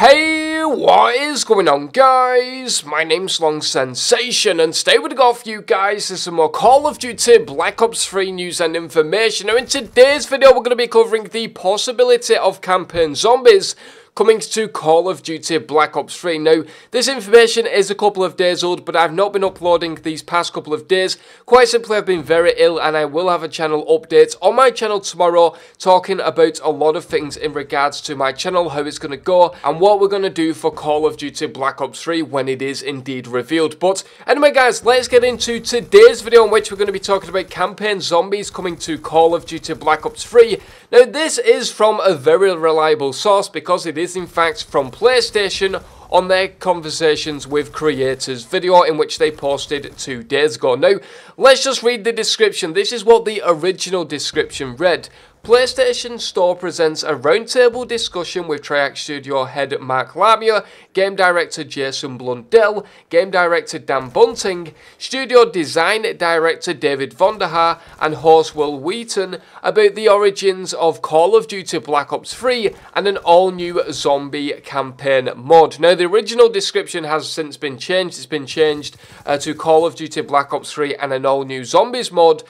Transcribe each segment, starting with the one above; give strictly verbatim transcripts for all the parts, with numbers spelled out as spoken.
Hey, what is going on, guys? My name's Long Sensation, and today we've got for you guys is some more Call of Duty Black Ops three news and information. Now, in today's video, we're going to be covering the possibility of campaign zombies coming to Call of Duty Black Ops three. Now, this information is a couple of days old, but I've not been uploading these past couple of days. Quite simply, I've been very ill, and I will have a channel update on my channel tomorrow, talking about a lot of things in regards to my channel, how it's going to go, and what we're going to do for Call of Duty Black Ops three when it is indeed revealed. But anyway, guys, let's get into today's video, in which we're going to be talking about campaign zombies coming to Call of Duty Black Ops three. Now, this is from a very reliable source, because it is in fact from PlayStation on their Conversations with Creators video, in which they posted two days ago. Now, let's just read the description. This is what the original description read. PlayStation Store presents a roundtable discussion with Treyarch Studio head Mark Labia, game director Jason Blundell, game director Dan Bunting, studio design director David Vonderhaar, and host Will Wheaton about the origins of Call of Duty Black Ops three and an all-new zombie campaign mod. Now, the original description has since been changed. It's been changed uh, to Call of Duty Black Ops three and an all-new zombies mod.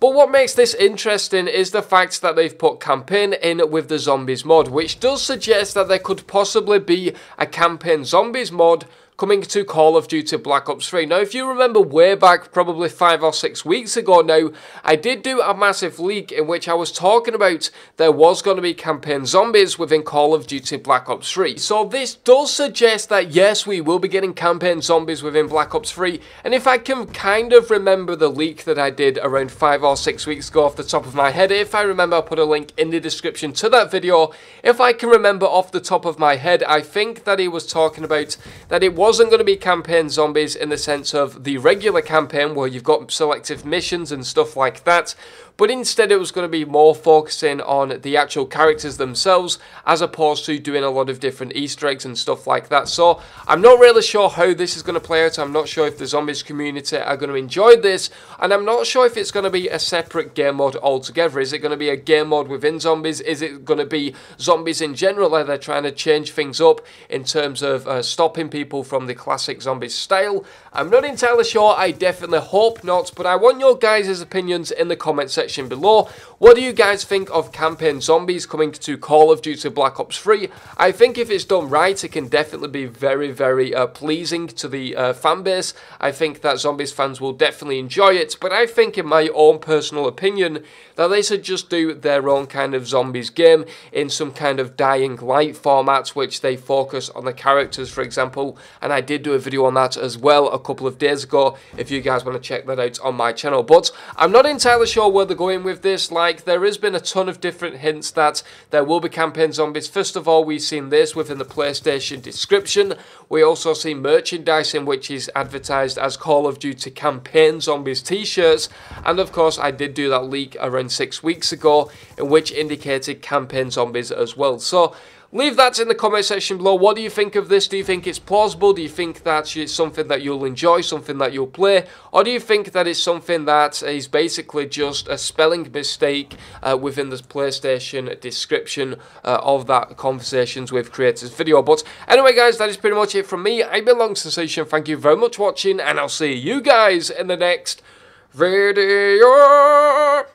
But what makes this interesting is the fact that they've put campaign in with the zombies mod, which does suggest that there could possibly be a campaign zombies mod coming to Call of Duty Black Ops three. Now, if you remember way back, probably five or six weeks ago now, I did do a massive leak in which I was talking about there was going to be campaign zombies within Call of Duty Black Ops three. So this does suggest that yes, we will be getting campaign zombies within Black Ops three. And if I can kind of remember the leak that I did around five or six weeks ago off the top of my head, if I remember, I'll put a link in the description to that video. If I can remember off the top of my head, I think that he was talking about that it was wasn't going to be campaign zombies in the sense of the regular campaign where you've got selective missions and stuff like that, but instead it was going to be more focusing on the actual characters themselves as opposed to doing a lot of different Easter eggs and stuff like that. So I'm not really sure how this is going to play out. I'm not sure if the zombies community are going to enjoy this, and I'm not sure if it's going to be a separate game mod altogether. Is it going to be a game mod within zombies? Is it going to be zombies in general? Are they trying to change things up in terms of uh, stopping people from From the classic zombies style? I'm not entirely sure. I definitely hope not, but I want your guys' opinions in the comment section below. What do you guys think of campaign zombies coming to Call of Duty Black Ops three? I think if it's done right, it can definitely be very, very uh, pleasing to the uh, fan base. I think that zombies fans will definitely enjoy it, but I think, in my own personal opinion, that they should just do their own kind of zombies game in some kind of Dying Light format, which they focus on the characters, for example. And And I did do a video on that as well a couple of days ago, if you guys want to check that out on my channel. But I'm not entirely sure where they're going with this. Like, there has been a ton of different hints that there will be campaign zombies. First of all, we've seen this within the PlayStation description. We also see merchandise in which is advertised as Call of Duty Campaign Zombies t-shirts. And of course, I did do that leak around six weeks ago in which indicated campaign zombies as well. So leave that in the comment section below. What do you think of this? Do you think it's plausible? Do you think that it's something that you'll enjoy, something that you'll play? Or do you think that it's something that is basically just a spelling mistake uh, within the PlayStation description uh, of that Conversations with Creators video? But anyway, guys, that is pretty much it from me. I've been Long Sensation. Thank you very much for watching, and I'll see you guys in the next video.